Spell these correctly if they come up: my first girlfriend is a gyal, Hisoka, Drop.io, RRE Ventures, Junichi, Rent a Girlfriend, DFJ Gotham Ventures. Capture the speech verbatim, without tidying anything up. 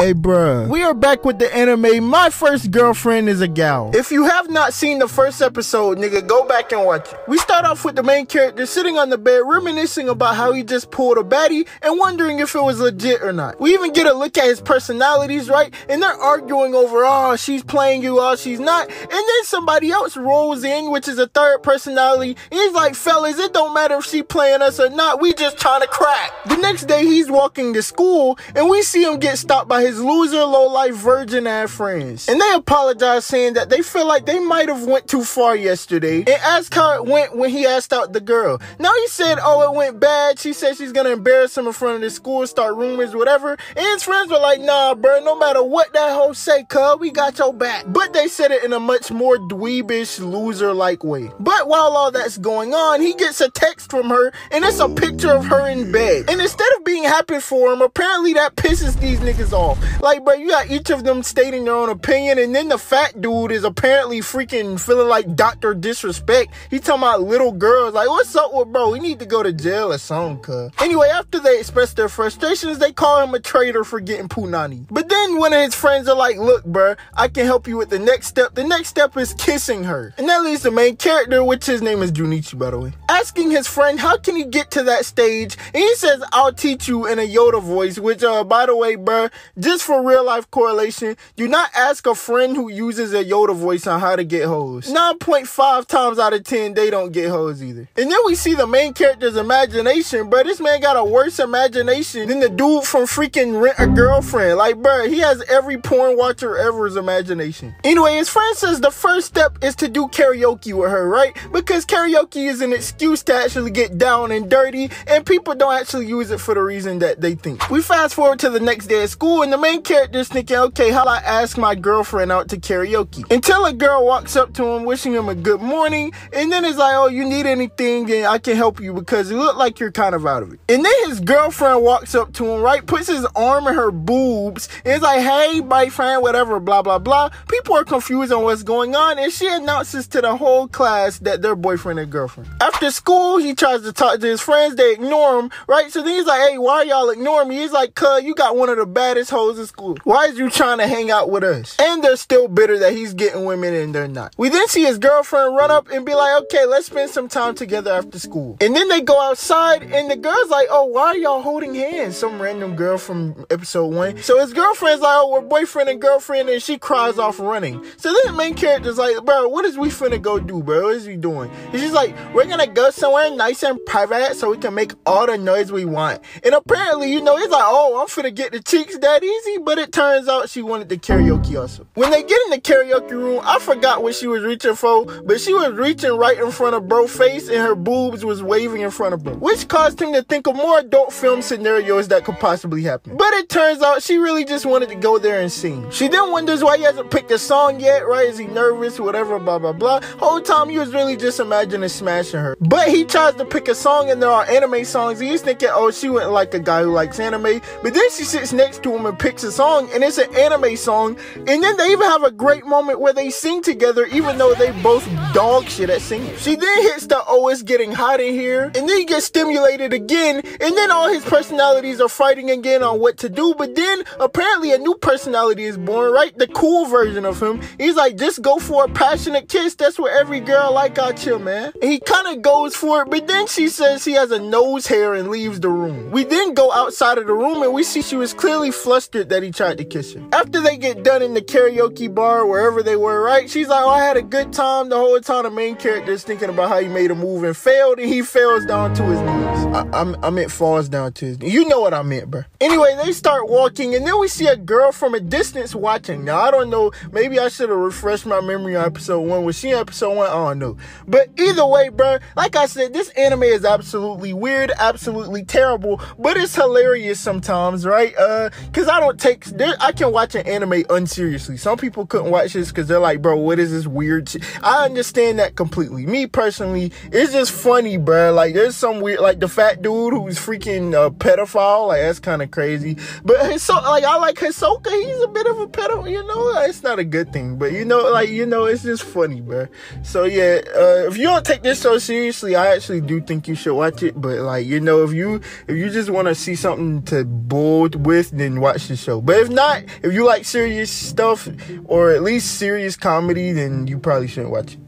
Hey bruh, we are back with the anime My First Girlfriend is a Gal. If you have not seen the first episode, nigga, go back and watch it. We start off with the main character sitting on the bed reminiscing about how he just pulled a baddie and wondering if it was legit or not. We even get a look at his personalities, right? And they're arguing over, oh, she's playing you, oh, she's not. And then somebody else rolls in, which is a third personality. And he's like, fellas, it don't matter if she playing us or not, we just trying to crack. The next day he's walking to school and we see him get stopped by his loser, low-life, virgin-ass friends. And they apologize, saying that they feel like they might have went too far yesterday and asked how it went when he asked out the girl. Now he said, oh, it went bad. She said she's gonna embarrass him in front of the school, start rumors, whatever. And his friends were like, nah, bro, no matter what that hoe say, cuz, we got your back. But they said it in a much more dweebish, loser-like way. But while all that's going on, he gets a text from her, and it's a picture of her in bed. And instead of being happy for him, apparently that pisses these niggas off. Like, bro, you got each of them stating their own opinion, and then the fat dude is apparently freaking feeling like Doctor Disrespect. He talking about little girls. Like, what's up with bro? We need to go to jail or something, cuz. Anyway, after they express their frustrations, they call him a traitor for getting punani. But then one of his friends are like, look, bro, I can help you with the next step. The next step is kissing her. And that leads the main character, which his name is Junichi, by the way, asking his friend, how can he get to that stage? And he says, I'll teach you, in a Yoda voice, which, uh, by the way, bro, just for real life correlation, do not ask a friend who uses a Yoda voice on how to get hoes. nine point five times out of ten, they don't get hoes either. And then we see the main character's imagination, bro. This man got a worse imagination than the dude from freaking Rent a Girlfriend. Like, bro, he has every porn watcher ever's imagination. Anyway, his friend says the first step is to do karaoke with her, right? Because karaoke is an excuse to actually get down and dirty, and people don't actually use it for the reason that they think. We fast forward to the next day at school, and the main character's thinking, okay, how do I ask my girlfriend out to karaoke? Until a girl walks up to him, wishing him a good morning, and then is like, oh, you need anything, and I can help you, because it looked like you're kind of out of it. And then his girlfriend walks up to him, right, puts his arm in her boobs, and is like, hey, my friend, whatever, blah, blah, blah. People are confused on what's going on, and she announces to the whole class that they're boyfriend and girlfriend. After school, he tries to talk to his friends, they ignore him, right? So then he's like, hey, why y'all ignoring me? He's like, cuz, you got one of the baddest hoes in school. Why is you trying to hang out with us? And they're still bitter that he's getting women and they're not. We then see his girlfriend run up and be like, okay, let's spend some time together after school. And then they go outside and the girl's like, oh, why are y'all holding hands? Some random girl from episode one. So his girlfriend's like, oh, we're boyfriend and girlfriend, and she cries off running. So then the main character's like, bro, what is we finna go do, bro? What is we doing? And she's like, we're gonna go somewhere nice and private so we can make all the noise we want. And apparently, you know, he's like, oh, I'm finna get the cheeks, daddy. Easy, but it turns out she wanted the karaoke also. When they get in the karaoke room, I forgot what she was reaching for, but she was reaching right in front of bro's face and her boobs was waving in front of him, which caused him to think of more adult film scenarios that could possibly happen. But it turns out she really just wanted to go there and sing. She then wonders why he hasn't picked a song yet, right? Is he nervous, whatever, blah, blah, blah. Whole time he was really just imagining smashing her. But he tries to pick a song and there are anime songs, and he's thinking, oh, she wouldn't like a guy who likes anime. But then she sits next to him and picks a song, and it's an anime song, and then they even have a great moment where they sing together, even though they both dog shit at singing. She then hits the, oh, it's getting hot in here, and then he gets stimulated again, and then all his personalities are fighting again on what to do. But then apparently a new personality is born, right? The cool version of him. He's like, just go for a passionate kiss, that's what every girl like out here, man. And he kind of goes for it, but then she says he has a nose hair and leaves the room. We then go outside of the room and we see she was clearly flustered that he tried to kiss her. After they get done in the karaoke bar, wherever they were, right? She's like, oh, I had a good time. The whole time the main character is thinking about how he made a move and failed, and he falls down to his knees. I, I, I meant falls down to his knees. You know what I meant, bro. Anyway, they start walking, and then we see a girl from a distance watching. Now, I don't know. Maybe I should have refreshed my memory on episode one. Was she in episode one? I don't know. But either way, bro, like I said, this anime is absolutely weird, absolutely terrible, but it's hilarious sometimes, right? Uh, because I I don't take I can watch an anime unseriously. Some people couldn't watch this because they're like, bro, what is this weird shit? I understand that completely. Me personally, it's just funny, bro. Like, there's some weird, like the fact fat dude who's freaking a pedophile. Like, that's kind of crazy. But Hisoka, like, I like Hisoka. He's a bit of a pedophile, you know? Like, it's not a good thing. But, you know, like, you know, it's just funny, bro. So, yeah, uh, if you don't take this so seriously, I actually do think you should watch it. But, like, you know, if you if you just want to see something to bold with, then watch the show. But if not, if you like serious stuff or at least serious comedy, then you probably shouldn't watch it.